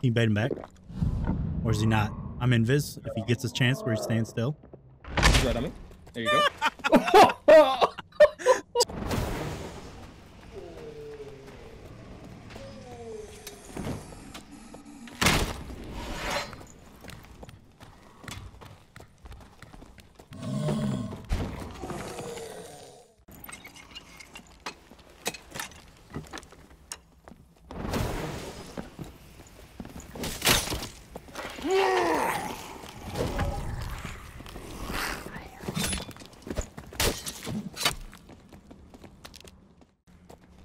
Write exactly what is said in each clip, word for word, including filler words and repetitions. Can you bait him back? Or is he not? I'm invis if he gets his chance where he's staying still. There you go.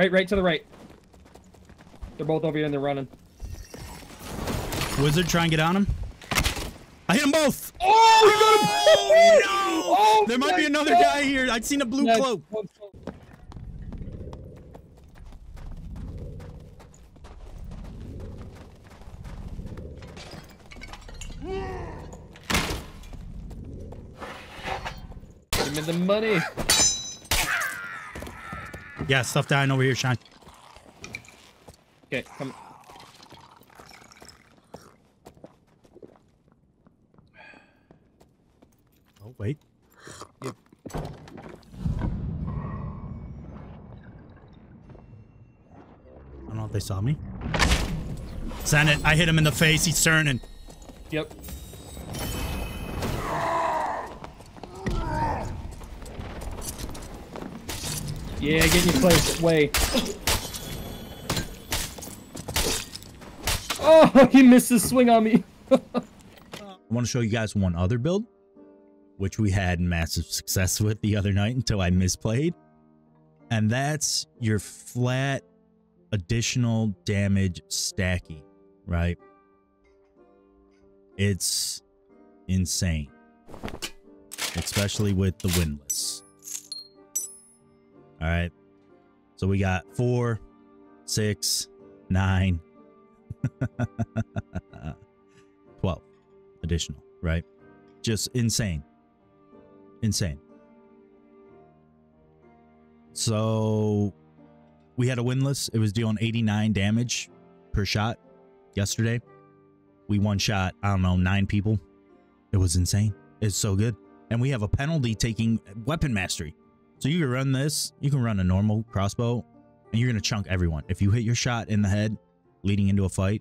Right, right to the right. They're both over here and they're running. Wizard, try and get on him. I hit them both. Oh, we got him. Oh, no. Oh, there might be another God. guy here. I'd seen a blue no, cloak. Give me the money. Yeah, stuff down over here, Sean. Okay, come. Oh, wait. Yep. I don't know if they saw me. Send it. I hit him in the face. He's turning. Yep. Yeah, get in your place. Way. Oh, he missed his swing on me. I want to show you guys one other build, which we had massive success with the other night until I misplayed. And that's your flat additional damage stacking, right? It's insane, especially with the Windlass. All right, so we got four, six, nine, twelve additional, right? Just insane, insane. So we had a Windlass. It was dealing eighty-nine damage per shot yesterday. We one shot, I don't know, nine people. It was insane. It's so good. And we have a penalty taking weapon mastery. So you can run this, you can run a normal crossbow, and you're going to chunk everyone. If you hit your shot in the head leading into a fight,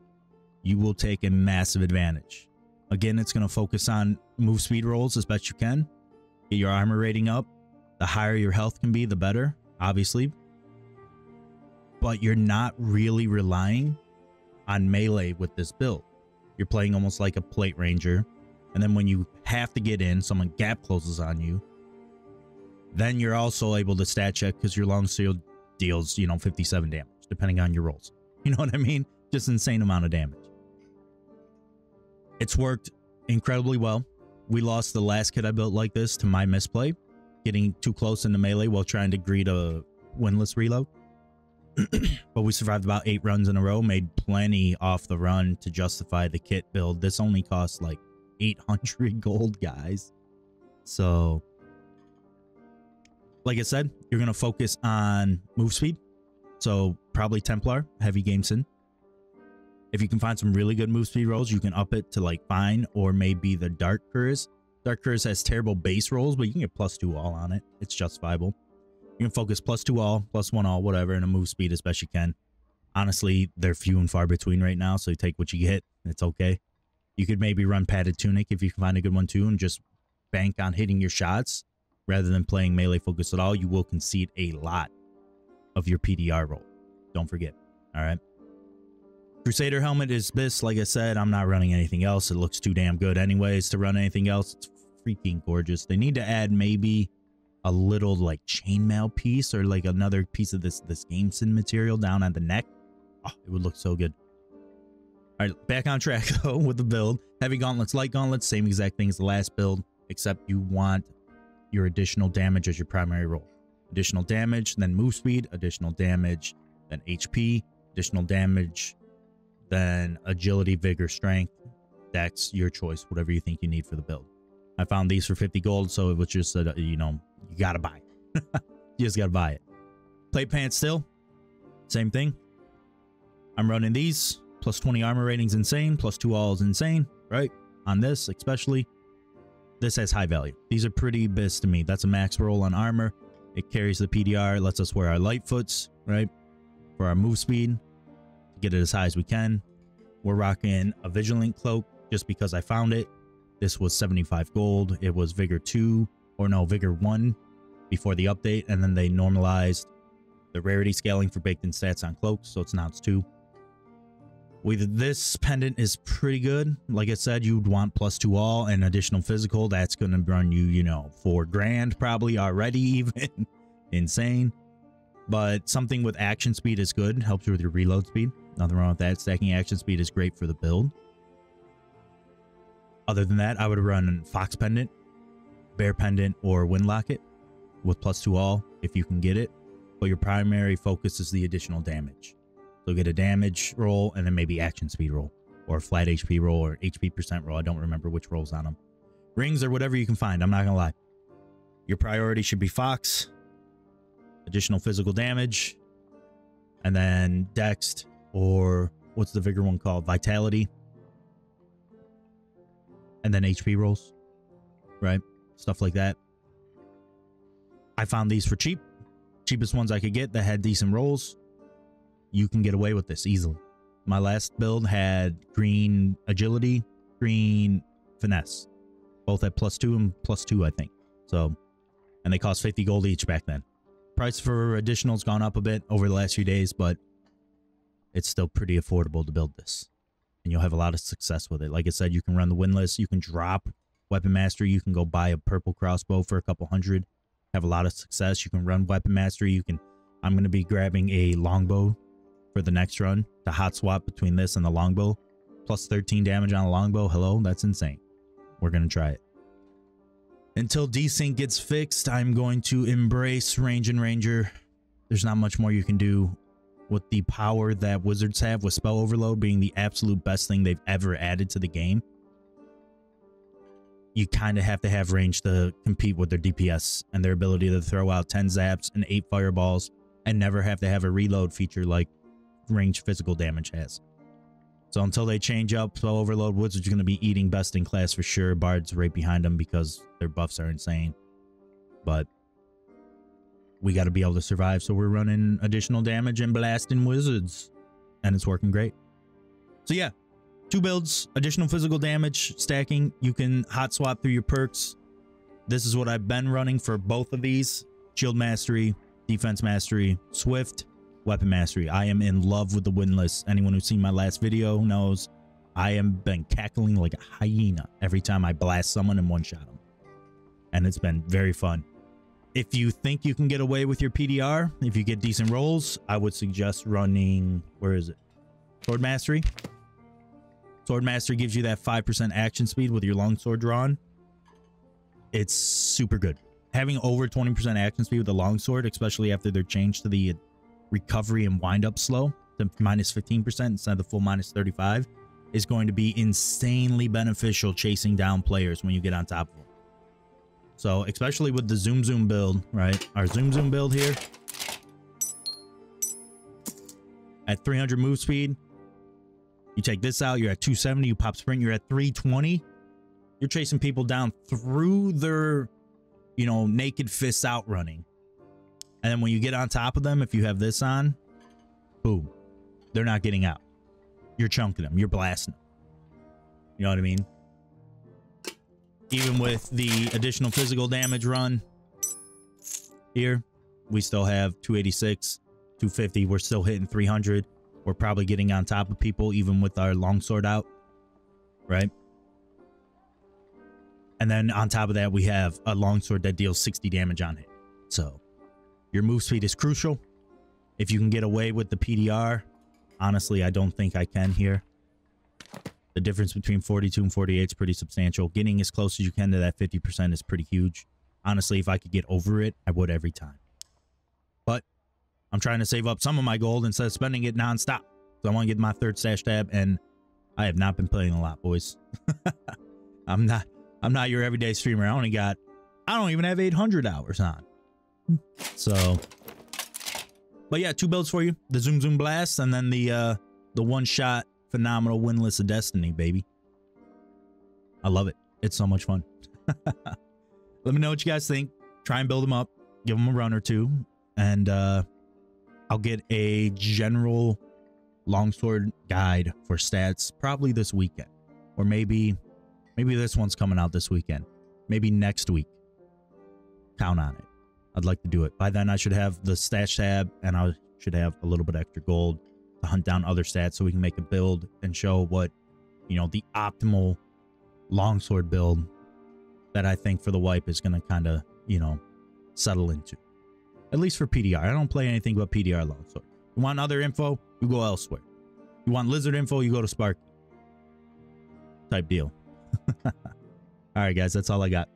you will take a massive advantage. Again, it's going to focus on move speed rolls as best you can. Get your armor rating up. The higher your health can be, the better, obviously. But you're not really relying on melee with this build. You're playing almost like a plate ranger. And then when you have to get in, someone gap closes on you. Then you're also able to stat check because your longsword deals, you know, fifty-seven damage, depending on your rolls. You know what I mean? Just insane amount of damage. It's worked incredibly well. We lost the last kit I built like this to my misplay, getting too close into melee while trying to greet a Windlass reload. But we survived about eight runs in a row, made plenty off the run to justify the kit build. This only cost like eight hundred gold, guys. So... like I said, you're going to focus on move speed. So probably Templar, Heavy Gameson. If you can find some really good move speed rolls, you can up it to like Fine or maybe the Dark Curse. Dark Curse has terrible base rolls, but you can get plus two all on it. It's justifiable. You can focus plus two all, plus one all, whatever, and a move speed as best you can. Honestly, they're few and far between right now, so you take what you get. It's okay. You could maybe run Padded Tunic if you can find a good one too and just bank on hitting your shots. Rather than playing melee focus at all, you will concede a lot of your P D R roll. Don't forget. All right. Crusader helmet is this. Like I said, I'm not running anything else. It looks too damn good anyways to run anything else. It's freaking gorgeous. They need to add maybe a little like chainmail piece or like another piece of this, this Gameson material down on the neck. Oh, it would look so good. All right. Back on track though with the build. Heavy gauntlets, light gauntlets, same exact thing as the last build, except you want your additional damage as your primary roll. Additional damage, then move speed, additional damage, then H P, additional damage, then agility, vigor, strength. That's your choice, whatever you think you need for the build. I found these for fifty gold, so it was just a, you know, you gotta buy it. You just gotta buy it. Plate pants still, same thing. I'm running these. Plus twenty armor rating's insane. Plus two all is insane, right? On this, especially. This has high value. These are pretty bis to me. That's a max roll on armor. It carries the P D R. It lets us wear our Lightfoots, right? For our move speed. To get it as high as we can. We're rocking a Vigilant Cloak just because I found it. This was seventy-five gold. It was Vigor two, or no, Vigor one before the update. And then they normalized the rarity scaling for baked-in stats on cloaks, so it's now it's two. With this pendant is pretty good. Like I said, you'd want plus two all and additional physical. That's going to run you, you know, four grand probably already even. Insane. But something with action speed is good. Helps you with your reload speed. Nothing wrong with that. Stacking action speed is great for the build. Other than that, I would run Fox Pendant, Bear Pendant, or Windlocket with plus two all if you can get it. But your primary focus is the additional damage. So get a damage roll and then maybe action speed roll or flat H P roll or H P percent roll. I don't remember which rolls on them. Rings or whatever you can find. I'm not going to lie. Your priority should be Fox, additional physical damage, and then Dext or what's the bigger one called? Vitality. And then H P rolls, right? Stuff like that. I found these for cheap. Cheapest ones I could get that had decent rolls. You can get away with this easily. My last build had green agility, green finesse, both at plus two and plus two, I think. So, and they cost fifty gold each back then. Price for additional's gone up a bit over the last few days, but it's still pretty affordable to build this, and you'll have a lot of success with it. Like I said, you can run the Windlass, you can drop Weapon Mastery, you can go buy a purple crossbow for a couple hundred. Have a lot of success. You can run Weapon Mastery. You can. I'm going to be grabbing a longbow for the next run to hot swap between this and the longbow. Plus thirteen damage on a longbow. Hello, that's insane. We're going to try it. Until desync gets fixed, I'm going to embrace Range and Ranger. There's not much more you can do with the power that wizards have, with spell overload being the absolute best thing they've ever added to the game. You kind of have to have range to compete with their D P S and their ability to throw out ten zaps and eight fireballs and never have to have a reload feature like range physical damage has. So until they change up, spell overload, wizards are going to be eating best in class for sure. Bards right behind them because their buffs are insane. But we got to be able to survive. So we're running additional damage and blasting wizards, and it's working great. So yeah. Two builds, additional physical damage, stacking. You can hot swap through your perks. This is what I've been running for both of these. Shield Mastery, Defense Mastery, Swift, Weapon Mastery. I am in love with the Windlass. Anyone who's seen my last video knows I have been cackling like a hyena every time I blast someone and one-shot them. And it's been very fun. If you think you can get away with your P D R, if you get decent rolls, I would suggest running, where is it? Sword Mastery. Sword Mastery gives you that five percent action speed with your longsword drawn. It's super good. Having over twenty percent action speed with the longsword, especially after their change to the recovery and wind up slow, the minus fifteen percent instead of the full minus thirty-five, is going to be insanely beneficial chasing down players when you get on top of them. So, especially with the Zoom Zoom build, right? Our Zoom Zoom build here. At three hundred move speed, you take this out, you're at two seventy, you pop sprint, you're at three twenty. You're chasing people down through their, you know, naked fists out running. And then when you get on top of them, if you have this on, boom, they're not getting out. You're chunking them, you're blasting them. You know what I mean? Even with the additional physical damage run here, we still have two eighty-six, two fifty, we're still hitting three hundred. We're probably getting on top of people even with our longsword out, right? And then on top of that, we have a longsword that deals sixty damage on hit. So your move speed is crucial. If you can get away with the P D R, honestly, I don't think I can here. The difference between forty-two and forty-eight is pretty substantial. Getting as close as you can to that fifty percent is pretty huge. Honestly, if I could get over it, I would every time. But I'm trying to save up some of my gold instead of spending it nonstop. So I want to get my third stash tab, and I have not been playing a lot, boys. I'm not I'm not your everyday streamer. I only got I don't even have eight hundred hours on. So but yeah, two builds for you. The Zoom Zoom Blast and then the uh the one shot Phenomenal Windlass of Destiny, baby. I love it. It's so much fun. Let me know what you guys think. Try and build them up. Give them a run or two. And uh, I'll get a general longsword guide for stats probably this weekend. Or maybe, maybe this one's coming out this weekend. Maybe next week. Count on it. I'd like to do it. By then, I should have the stash tab, and I should have a little bit extra gold to hunt down other stats so we can make a build and show what, you know, the optimal longsword build that I think for the wipe is going to kind of, you know, settle into. At least for P D R. I don't play anything but P D R longsword. You want other info? You go elsewhere. You want lizard info? You go to Spark. Type deal. All right, guys. That's all I got.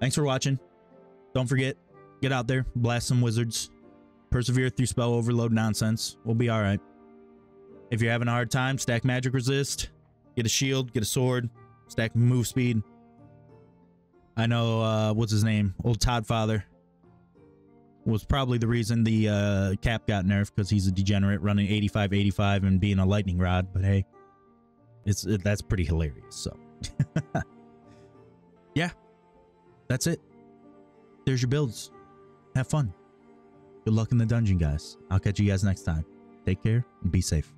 Thanks for watching. Don't forget, get out there, blast some wizards, persevere through spell overload nonsense. We'll be all right. If you're having a hard time, stack magic resist, get a shield, get a sword, stack move speed. I know, uh, what's his name? Old Toddfather was probably the reason the uh, cap got nerfed, because he's a degenerate running eighty-five eighty-five and being a lightning rod. But hey, it's it, that's pretty hilarious. So, yeah, that's it. There's your builds. Have fun. Good luck in the dungeon, guys. I'll catch you guys next time. Take care and be safe.